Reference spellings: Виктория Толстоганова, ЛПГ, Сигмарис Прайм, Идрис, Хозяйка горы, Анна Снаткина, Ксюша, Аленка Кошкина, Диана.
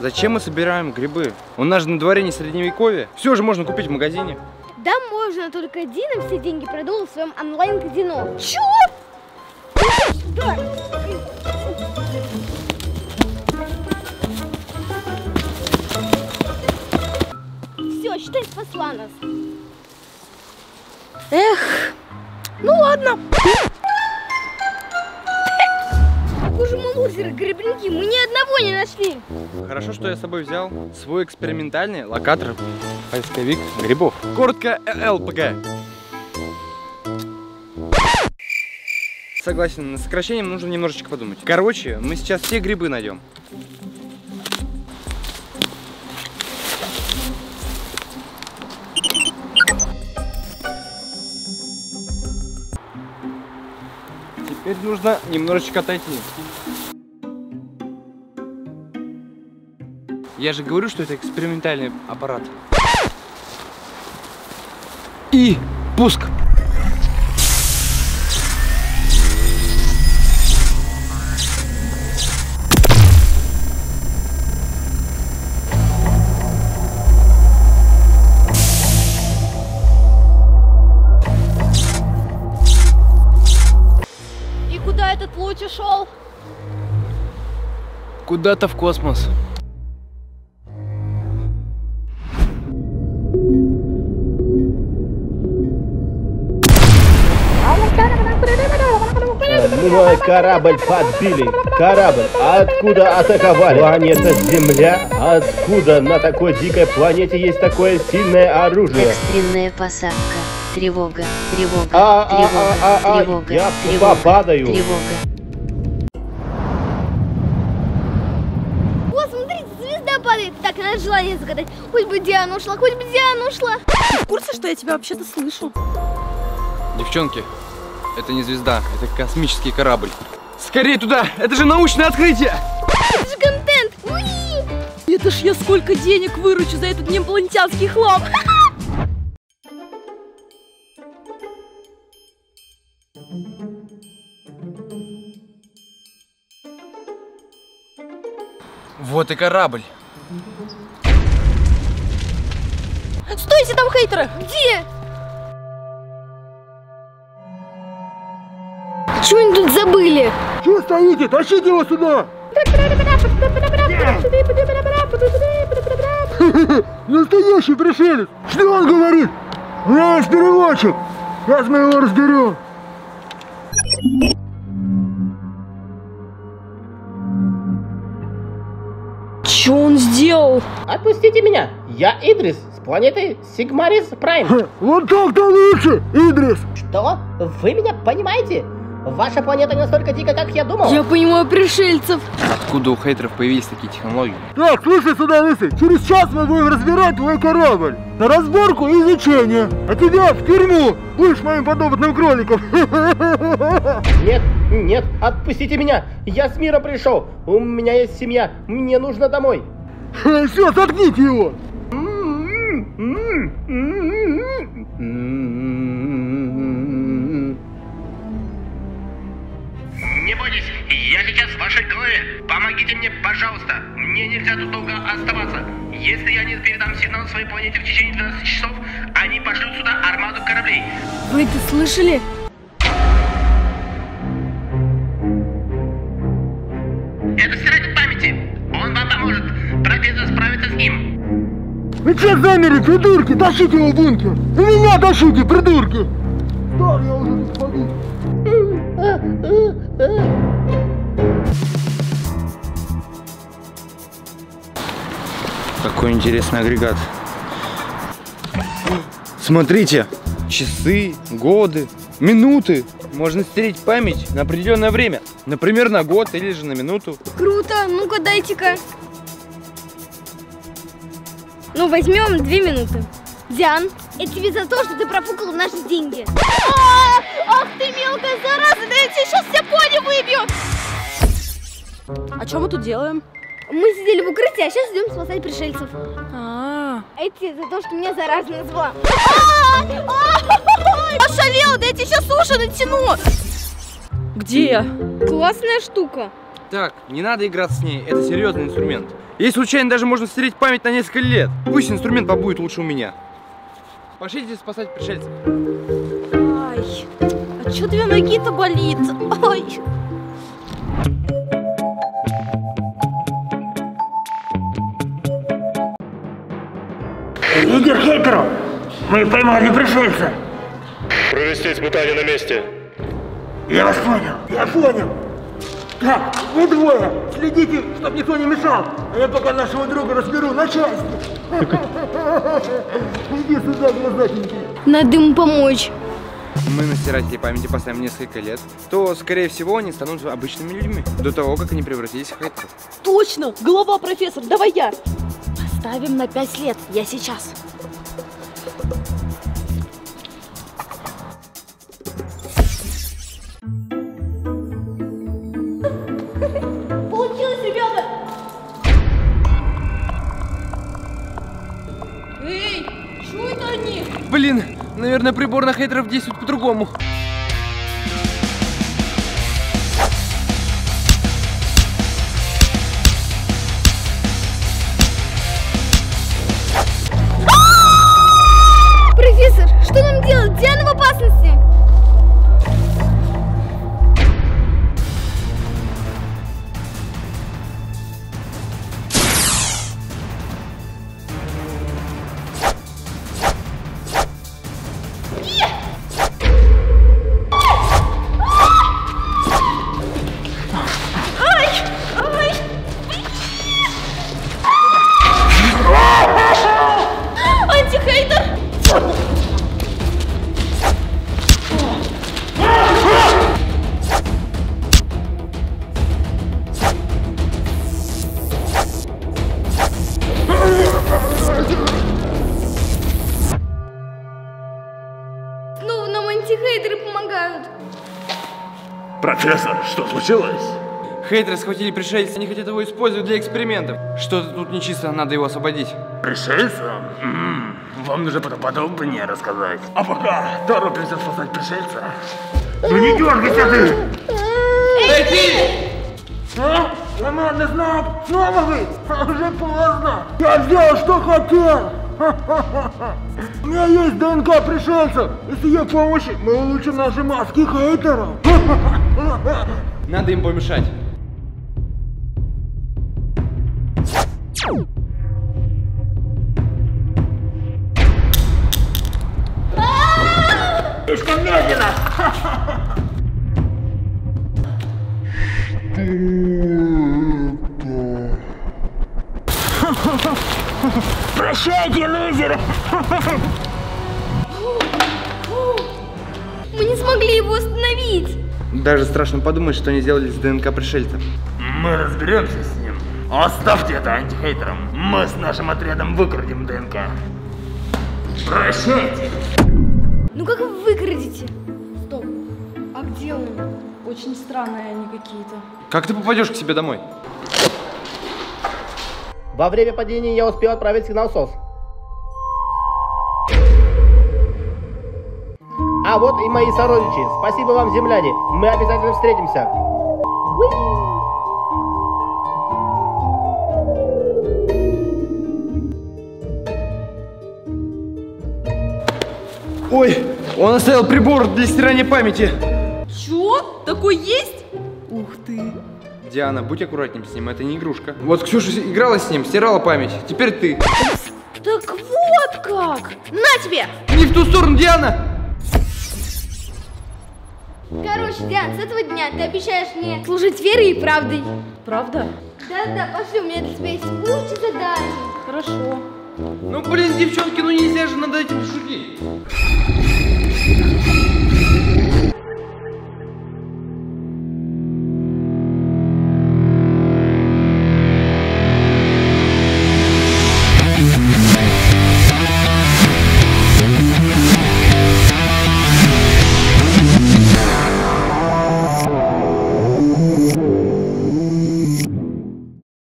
Зачем мы собираем грибы? У нас же на дворе не средневековье. Все же можно купить в магазине. Да можно, только Дина все деньги продул в своем онлайн-казино. Черт! Все, считай, спасла нас. Эх, ну ладно. Уже мы лузеры, грибники, мы ни одного не нашли. Хорошо, что я с собой взял свой экспериментальный локатор, поисковик грибов. Коротко ЛПГ. Согласен, на сокращение нужно немножечко подумать. Короче, мы сейчас все грибы найдем. Теперь нужно немножечко отойти. Я же говорю, что это экспериментальный аппарат. И пуск. Ушел куда-то в космос. Мой корабль подбили. Корабль, откуда атаковали? Планета Земля? Откуда на такой дикой планете есть такое сильное оружие? Экстренная посадка. Тревога. Тревога. Тревога. Я попадаю. Тревога. Надо желание загадать. Хоть бы Диана ушла, хоть бы Диана ушла. Ты в курсе, что я тебя вообще-то слышу? Девчонки, это не звезда, это космический корабль. Скорее туда, это же научное открытие. Это же контент. Уи! Это ж я сколько денег выручу за этот неинопланетянский хлам. Вот и корабль. Стойте там, хейтеры! Где? Что они тут забыли? Чего стоите? Тащите его сюда! Настоящий пришелец! Что он говорит? Наш переводчик! Сейчас мы его разберем! Что он сделал? Отпустите меня! Я Идрис с планеты Сигмарис Прайм. Вот так-то лучше, Идрис! Что? Вы меня понимаете? Ваша планета не настолько дика, как я думал. Я понимаю пришельцев. Откуда у хейтеров появились такие технологии? Так, слушай сюда, лысый. Через час мы будем разбирать твой корабль. На разборку и изучение. А тебя в тюрьму. Будешь моим подопытным кроликом. Нет, нет, отпустите меня. Я с мира пришел. У меня есть семья. Мне нужно домой. Все, заткните его. Не бойтесь, я сейчас в вашей голове. Помогите мне, пожалуйста. Мне нельзя тут долго оставаться. Если я не передам сигнал своей планете в течение 12 часов, они пошлют сюда армаду кораблей. Вы это слышали? Это стиратель памяти. Он вам поможет. Профессор справится с ним. Вы че замерли, придурки? Тащите его в бункер! Вы меня тащите, придурки! Да, я уже не спалил. Какой интересный агрегат. Смотрите, часы, годы, минуты. Можно стереть память на определенное время. Например, на год или же на минуту. Круто, ну-ка дайте-ка. Ну, возьмем 2 минуты. Диан, это тебе за то, что ты профукала наши деньги. Ах ты мелкая зараза, да я тебе сейчас все поле выбью. А что мы тут делаем? Мы сидели в укрытии, а сейчас идем спасать пришельцев. А это тебе за то, что меня зараза назвала. Ошалела, да я тебе сейчас уши натяну. Где я? Классная штука. Так, не надо играться с ней, это серьезный инструмент. Ей случайно даже можно стереть память на несколько лет. Пусть инструмент побудет лучше у меня. Пошлите спасать пришельцев. Ай, а чё две ноги-то болит? Ой. Лидер хейтеров, мы поймали пришельца. Провести испытание на месте. Я вас понял, я понял. Так, вы двое, следите, чтоб никто не мешал. А я пока нашего друга разберу на части. Иди сюда, глазатенький. Надо им помочь. Мы на стирателе памяти поставим несколько лет, то, скорее всего, они станут обычными людьми, до того, как они превратились в хейтеров. Точно! Голова, профессор, давай я! Поставим на 5 лет, я сейчас. Получилось, ребята! Эй, что это они? Блин, наверное, прибор на хейтеров действует по-другому. Профессор, что случилось? Хейтеры схватили пришельца, они хотят его использовать для экспериментов. Что-то тут нечисто, надо его освободить. Пришельца? Вам нужно потом подробнее рассказать. А пока торопимся спасать пришельца. Ну не дергайся ты! Эй, ты! А? Командный знак! Снова вы! Уже поздно! Я сделал, что хотел! У меня есть ДНК пришельцев, и с ее помощью мы улучшим наши маски хейтеров. Надо им помешать. Слишком медленно. Прощайте, лузеры! Мы не смогли его остановить! Даже страшно подумать, что они сделали с ДНК пришельцев. Мы разберемся с ним. Оставьте это антихейтерам. Мы с нашим отрядом выкрадем ДНК. Прощайте! Ну как вы выкрадите? Стоп, а где он? Очень странные они какие-то. Как ты попадешь к себе домой? Во время падения я успел отправить сигнал СОС. А вот и мои сородичи. Спасибо вам, земляне. Мы обязательно встретимся. Ой, он оставил прибор для стирания памяти. Чё? Такой есть? Ух ты. Диана, будь аккуратнее с ним, это не игрушка. Вот Ксюша играла с ним, стирала память. Теперь ты. Так вот как! На тебе! Не в ту сторону, Диана! Короче, Диана, с этого дня ты обещаешь мне служить верой и правдой. Правда? Да-да, пошли, у меня для тебя есть лучший задание. Хорошо. Ну блин, девчонки, ну нельзя же над этим шутить.